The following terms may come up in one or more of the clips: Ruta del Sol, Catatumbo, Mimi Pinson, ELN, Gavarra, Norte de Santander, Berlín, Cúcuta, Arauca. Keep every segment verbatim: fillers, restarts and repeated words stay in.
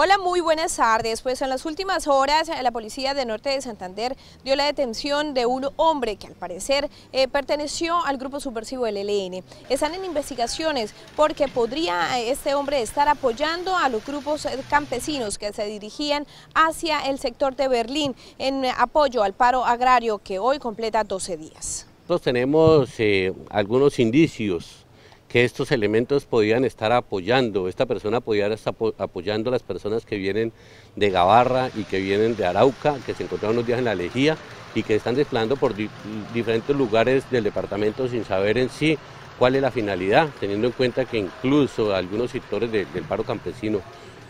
Hola, muy buenas tardes. Pues en las últimas horas la policía de Norte de Santander dio la detención de un hombre que al parecer eh, perteneció al grupo subversivo del E L N. Están en investigaciones porque podría eh, este hombre estar apoyando a los grupos campesinos que se dirigían hacia el sector de Berlín en apoyo al paro agrario que hoy completa doce días. Nosotros tenemos eh, algunos indicios que estos elementos podían estar apoyando, esta persona podía estar apoyando a las personas que vienen de Gavarra y que vienen de Arauca, que se encontraron unos días en la Lejía y que están desplazando por di diferentes lugares del departamento sin saber en sí cuál es la finalidad, teniendo en cuenta que incluso algunos sectores de, del paro campesino,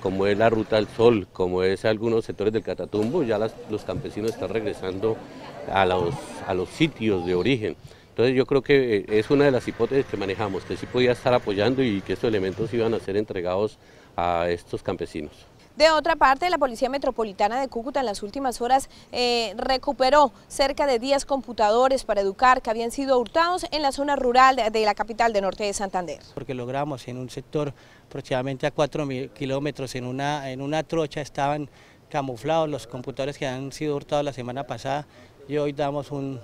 como es la Ruta del Sol, como es algunos sectores del Catatumbo, ya las, los campesinos están regresando a los, a los sitios de origen. Entonces yo creo que es una de las hipótesis que manejamos, que sí podía estar apoyando y que estos elementos iban a ser entregados a estos campesinos. De otra parte, la Policía Metropolitana de Cúcuta en las últimas horas eh, recuperó cerca de diez computadores para educar que habían sido hurtados en la zona rural de, de la capital de Norte de Santander. Porque logramos en un sector aproximadamente a cuatro kilómetros en una, en una trocha estaban camuflados los computadores que han sido hurtados la semana pasada y hoy damos un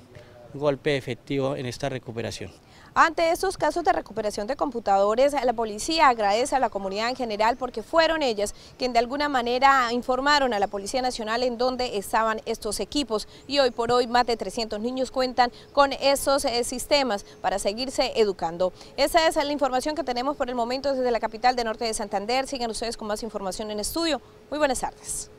golpe efectivo en esta recuperación. Ante estos casos de recuperación de computadores, la policía agradece a la comunidad en general porque fueron ellas quienes de alguna manera informaron a la Policía Nacional en dónde estaban estos equipos y hoy por hoy más de trescientos niños cuentan con esos eh, sistemas para seguirse educando. Esa es la información que tenemos por el momento desde la capital de Norte de Santander. Sigan ustedes con más información en estudio. Muy buenas tardes.